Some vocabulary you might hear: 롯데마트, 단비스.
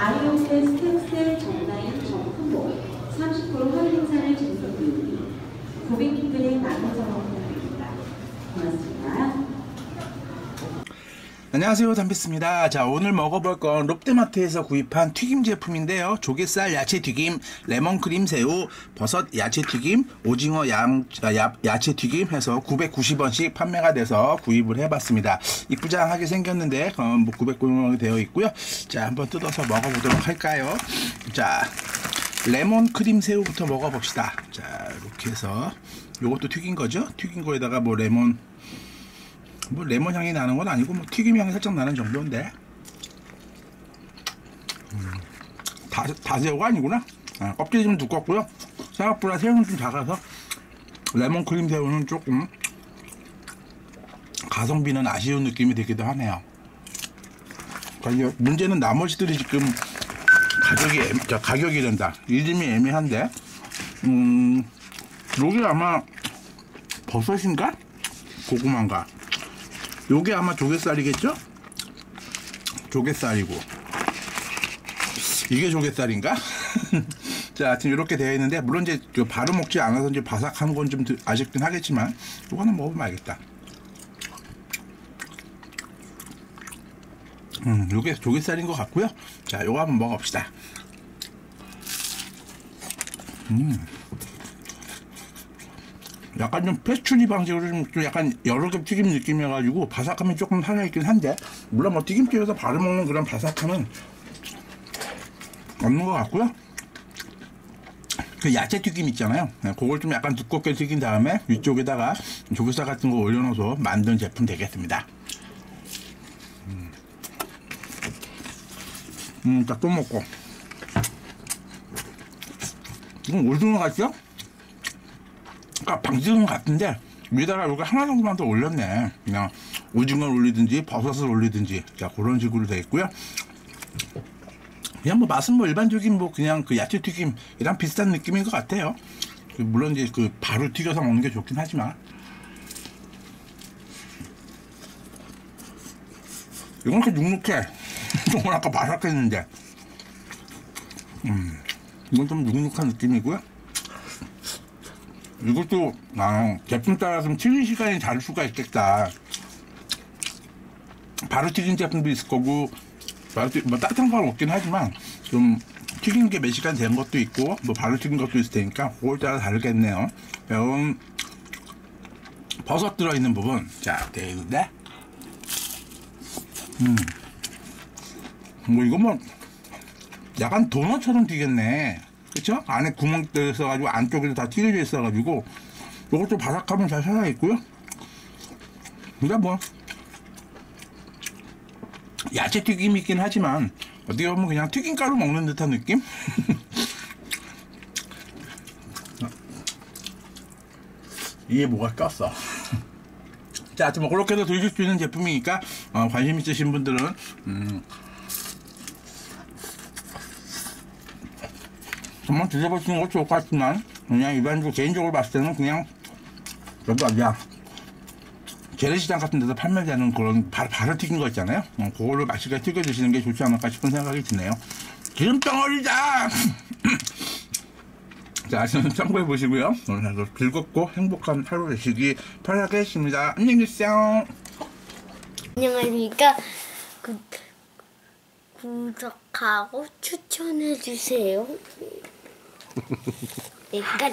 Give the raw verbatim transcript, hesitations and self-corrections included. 아이용된 스템셀 정나인 정품목 삼십 퍼센트 할인 행사를 진행 중입니다. 고객님들의 많은 정보 부탁드립니다. 고맙습니다. 안녕하세요, 단비스입니다. 자, 오늘 먹어볼 건 롯데마트에서 구입한 튀김 제품인데요. 조갯살 야채튀김, 레몬크림 새우, 버섯 야채튀김, 오징어 양, 야, 야채튀김 해서 구백구십 원씩 판매가 돼서 구입을 해봤습니다. 이쁘장하게 생겼는데 음, 뭐 구백구십 원이 되어 있고요. 자, 한번 뜯어서 먹어보도록 할까요? 자, 레몬크림 새우부터 먹어봅시다. 자, 이렇게 해서 요것도 튀긴 거죠? 튀긴 거에다가 뭐 레몬 뭐 레몬 향이 나는 건 아니고 뭐 튀김 향이 살짝 나는 정도인데 음, 다, 다 새우가 아니구나. 아, 껍질이 좀 두껍고요. 생각보다 새우는 좀 작아서 레몬 크림 새우는 조금 가성비는 아쉬운 느낌이 들기도 하네요. 그러니까 문제는 나머지들이 지금 가격이 애매, 가격이 된다. 이 점이 애매한데 음, 여기 아마 버섯인가 고구마인가 요게 아마 조갯살이겠죠? 조갯살이고 이게 조갯살인가? 자, 지금 이렇게 되어 있는데 물론 이제 바로 먹지 않아서 이제 바삭한 건 좀 아쉽긴 하겠지만 요거는 먹어보면 알겠다. 음, 요게 조갯살인 것 같고요. 자, 요거 한번 먹어봅시다. 음. 약간 좀 패츄리 방식으로 좀 약간 여러 겹 튀김 느낌이어가지고 바삭함이 조금 살아있긴 한데 물론 뭐 튀김집에서 바로 먹는 그런 바삭함은 없는 것 같고요. 그 야채 튀김 있잖아요. 그걸 좀 약간 두껍게 튀긴 다음에 위쪽에다가 조갯살 같은 거 올려놓아서 만든 제품 되겠습니다. 음, 딱 또 먹고 이건 올등어 같죠? 방지는 같은데 위에다가 이거 하나 정도만 더 올렸네. 그냥 오징어를 올리든지 버섯을 올리든지 자 그런 식으로 되어 있고요. 그냥 뭐 맛은 뭐 일반적인 뭐 그냥 그 야채 튀김이랑 비슷한 느낌인 것 같아요. 물론 이제 그 바로 튀겨서 먹는 게 좋긴 하지만 이건 이렇게 눅눅해. 이건 아까 바삭했는데 음, 이건 좀 눅눅한 느낌이고요. 이것도 아, 제품 따라서 좀 튀긴 시간이 다를 수가 있겠다. 바로 튀긴 제품도 있을 거고 바로 튀, 뭐 따뜻한 건 없긴 하지만 좀 튀긴 게 몇 시간 된 것도 있고 뭐 바로 튀긴 것도 있을 테니까 그걸 따라 다르겠네요. 그럼 버섯 들어있는 부분 자 되어 있는데 음. 뭐 이거 뭐 약간 도넛처럼 튀겼네. 그쵸? 안에 구멍 뚫려 있어가지고 안쪽에도 다 튀겨져 있어가지고 이것도 바삭하면 잘 살아있고요. 그러니까 뭐 야채 튀김이 있긴 하지만 어떻게 보면 그냥 튀김가루 먹는 듯한 느낌? 이게 뭐가 꼈어. 자, 뭐 그렇게 해서 드실 수 있는 제품이니까 어, 관심 있으신 분들은 음, 한번 드셔보시는 것도 좋을 것 같지만 그냥 일반적으로 개인적으로 봤을 때는 그냥 저도 아니야 재래시장 같은 데서 판매되는 그런 바, 바로 튀긴 거 있잖아요. 어, 그거를 맛있게 튀겨 드시는 게 좋지 않을까 싶은 생각이 드네요. 기름덩어리다! 자, 저는 참고해 보시고요. 오늘 하루 즐겁고 행복한 하루 되시기 바라겠습니다. 안녕히 계세요. 안녕하십니까. 그, 구독하고 추천해 주세요. 내가